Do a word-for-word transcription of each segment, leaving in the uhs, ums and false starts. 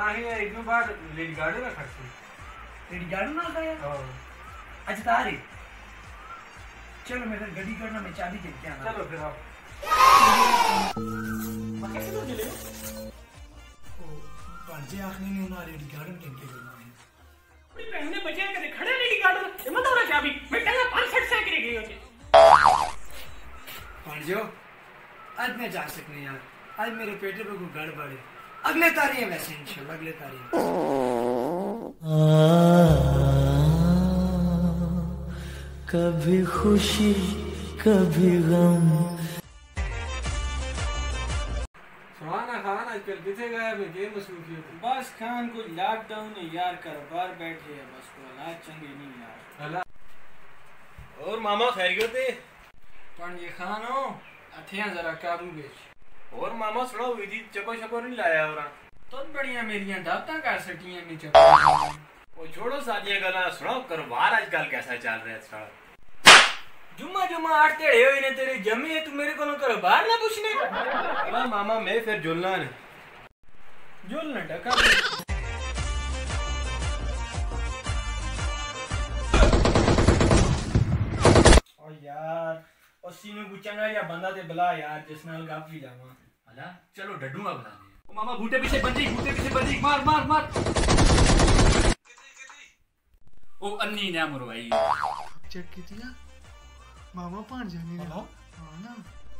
नाही एक भी बार लेट गाड़ी ना खर्ची लेट गाड़ी ना गया अच्छा तारे चलो मेरे गड्डी करना मैं चाबी देते हैं चलो फिर आप कैसे तो चले ओ पंजे आखिरी नहीं ना लेट गाड़ी में कैसे करना है पूरी पहने बचे करे खड़े लेट गाड़ी में हिम्मत हो रहा चाबी मैं कल पांच सौ से करेगी होते पंजो आज मैं जा सकने यार आज मेरे पेटे पे कोई गड़बड़ है अगले तारीख वैसे इंशाल्लाह अगले तारीख कभी खुशी कभी गम सुहाना खान आजकल किथे गया मैं गेम मसरूफियत बस खान को लॉकडाउन है यार कारोबार बैठे है बस को हालात चंगे नहीं यार और मामा खैरियत है पंडित ये खान हो अथियां जरा काबू बेच और मामा सुना हुई थी चपा शपा नहीं लाया और तो बढ़िया मेरिया दावता कर सटी है नहीं चपा वो छोड़ो सालिया गला सुना करवार आजकल कैसा चल रहा है साला जुम्मा जुम्मा आठ तेरे हो इन्हें तेरे जमी है तू मेरे को ना करवार ना पूछने अला मामा मैं फिर जुलना है जुलना टका ओ यार और सीने गुचंगा या बंदा दे बला यार जिसने अलग आप भी लावा अला चलो डडूंगा बला ओ मामा बूटे पीछे बंदी बूटे पीछे बंदी मार मार मार किती किती ओ अन्नी ने मरवाई चेक कितिया मामा पान जाने ने हां ना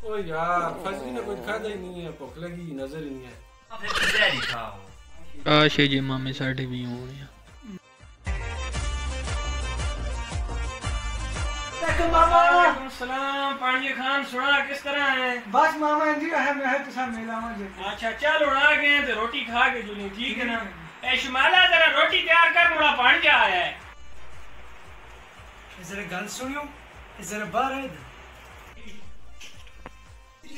ओ यार फसली ने कुछ खादा ही नहीं है भूख लगी नजर ही नहीं है फिर किधर ही खाओ आ शे जी मामे साढ़े भी होने मामा सलाम पांडे खान सुना किस तरह है बस मामा जी है मैं है तुसा मेला मुझे अच्छा चल उड़ा गए तो रोटी खा के जुले ठीक है ना ए शमाला जरा रोटी तैयार कर मुड़ा पांडे आया है जरा गल सुनियो जरा बाहर है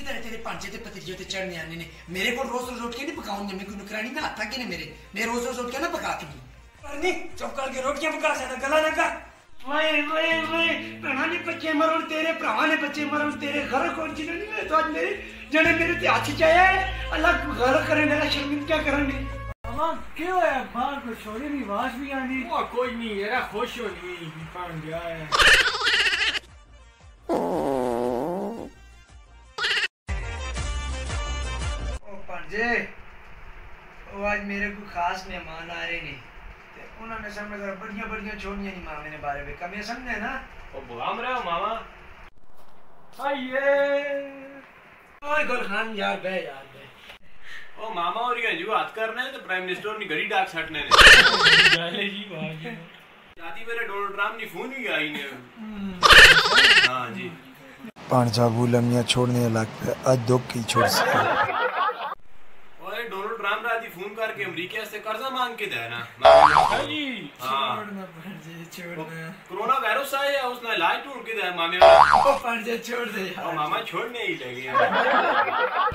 इधर तेरे पांडे ते पतियो ते चढ़ने आने ने मेरे को रोज रोज रोटी नहीं पकाऊंगे मैं कोई नुकरानी ना आता कि नहीं मेरे मैं रोज रोज रोटी ना पकाती पर नहीं चौकाल के रोटियां पका सकता गला ना कर वाए वाए वाए प्राणा ने बच्चे मरो तेरे प्राणा ने बच्चे मरो तेरे घर कौन चीज नहीं है तो आज मेरे जने मेरे ते आछी जाया है अलग घर करे मेरा शर्मिंदा क्या करने मामा क्यों है बाहर को शोरी की आवाज भी आनी वो कोई नहीं है ना खुश हो नहीं पान गया है ओ पंजे ओ आज मेरे को खास मेहमान आ रहे ने उन्होंने समझ कर बढ़िया बढ़िया छोड़ियां नहीं मांगने बारे में कमी समझे ना ओ बुलाम रहे हो मामा आइए ओए गुलखान यार बे यार बे ओ मामा और ये जो बात करना है तो प्राइम मिनिस्टर ने गड़ी डाक छटने ने गाले जी बात दादी मेरे डोनाल्ड ट्रम्प ने फोन भी आई ने हां जी पांच जागुलमियां छोड़ने लाग पे आज दुख की छोड़ सके फोन करके अमेरिका से कर्जा मांग के देना जी छोड़ना पड़जे छोड़ना कोरोना वायरस आया है उसने इलाज ढूंढ के दे मामे को पड़जे छोड़ दे और मामा छोड़ने ही लगे।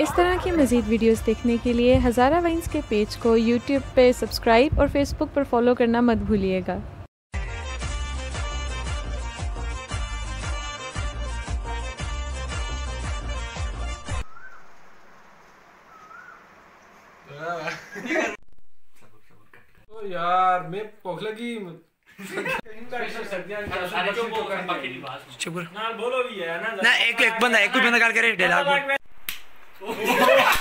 इस तरह की मजीद वीडियोस देखने के लिए हजारा वाइन्स के पेज को यूट्यूब पे सब्सक्राइब और फेसबुक पर फॉलो करना मत भूलिएगा। ओ यार मैं पोखलगी इनका ऐसा सर्दियां अरे जो वो बाकी की बात चुप ना बोलो भी है ना ना एक एक बंदा एक भी बंदा कर करे डेला